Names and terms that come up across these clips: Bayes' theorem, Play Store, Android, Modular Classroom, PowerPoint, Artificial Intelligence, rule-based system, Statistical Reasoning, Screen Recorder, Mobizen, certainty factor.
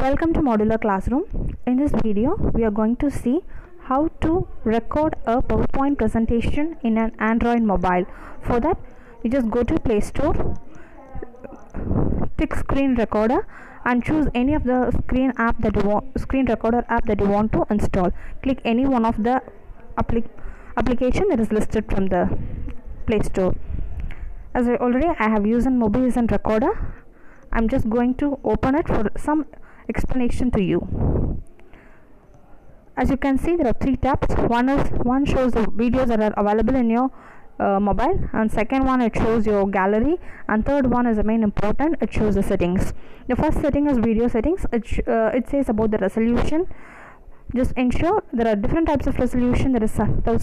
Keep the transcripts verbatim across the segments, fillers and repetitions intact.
Welcome to Modular Classroom. In this video, we are going to see how to record a PowerPoint presentation in an Android mobile. For that, you just go to Play Store, tick Screen Recorder and choose any of the screen app that you want, Screen Recorder app that you want to install. Click any one of the applic application that is listed from the Play Store. As I already I have used Mobizen recorder, I'm just going to open it for some explanation to you. As you can see, there are three tabs. One is one shows the videos that are available in your uh, mobile, and second one it shows your gallery, and third one is the main important. It shows the settings. The first setting is video settings. It sh uh, it says about the resolution. Just ensure there are different types of resolution. There is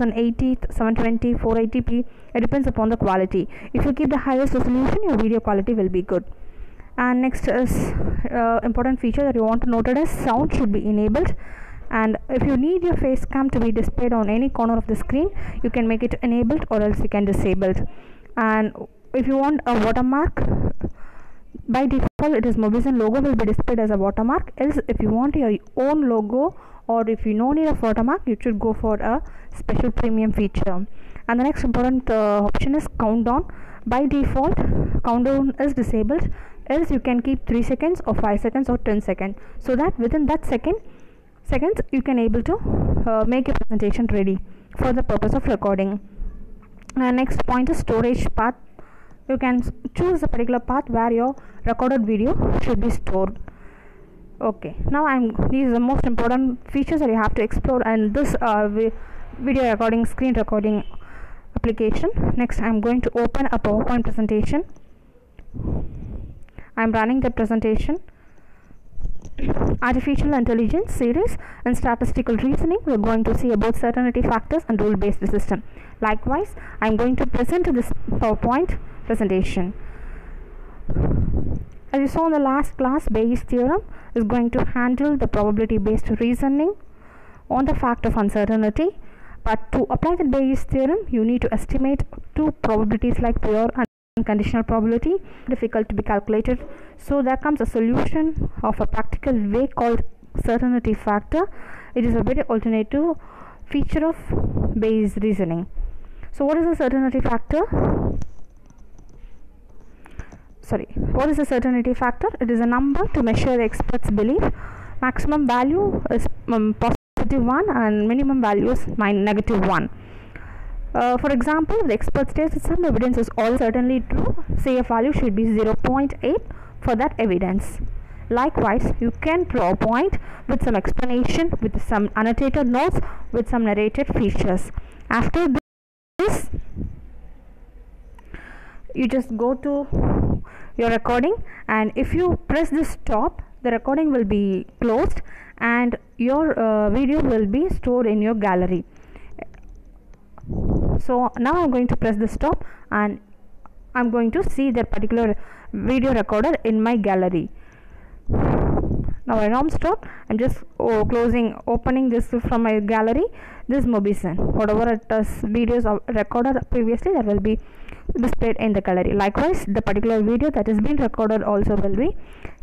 ten eighty, seven twenty, four eighty p. It depends upon the quality. If you keep the highest resolution, your video quality will be good. And next is uh, important feature that you want to note is sound should be enabled. And if you need your face cam to be displayed on any corner of the screen, you can make it enabled or else you can disabled. And if you want a watermark, by default it is Mobizen logo will be displayed as a watermark. Else, if you want your own logo or if you no need a watermark, you should go for a special premium feature. And the next important uh, option is countdown. By default, countdown is disabled. Else, you can keep three seconds or five seconds or ten seconds, so that within that second seconds you can able to uh, make your presentation ready for the purpose of recording. And next point is storage path. You can choose a particular path where your recorded video should be stored. Okay, now I'm these are the most important features that you have to explore and this uh, video recording, screen recording application. Next, I'm going to open a PowerPoint presentation. I'm running the presentation, Artificial Intelligence series and Statistical Reasoning. We're going to see about certainty factors and rule-based system. Likewise, I'm going to present this PowerPoint presentation. As you saw in the last class, Bayes' theorem is going to handle the probability-based reasoning on the fact of uncertainty. But to apply the Bayes' theorem, you need to estimate two probabilities like pure and conditional probability, difficult to be calculated. So there comes a solution of a practical way called certainty factor. It is a very alternative feature of Bayes' reasoning. So what is a certainty factor? Sorry, what is a certainty factor? It is a number to measure the expert's belief. Maximum value is um, positive one and minimum value is negative one. Uh, for example, the expert states that some evidence is all certainly true, say a value should be zero point eight for that evidence. Likewise, you can PowerPoint with some explanation, with some annotated notes, with some narrated features. After this, you just go to your recording, and if you press this stop, the recording will be closed and your uh, video will be stored in your gallery. So now I'm going to press the stop and I'm going to see that particular video recorder in my gallery. Now I am stop. I'm just oh, closing, opening this from my gallery. This Mobizen, whatever it is, videos are recorded previously, that will be displayed in the gallery. Likewise, the particular video that has been recorded also will be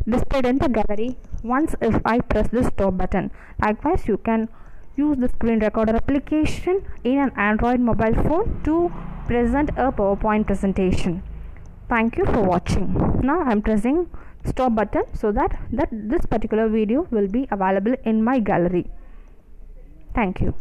displayed in the gallery once if I press the stop button. Likewise, you can use the Screen Recorder application in an Android mobile phone to present a PowerPoint presentation. Thank you for watching. Now I'm pressing stop button so that that this particular video will be available in my gallery. Thank you.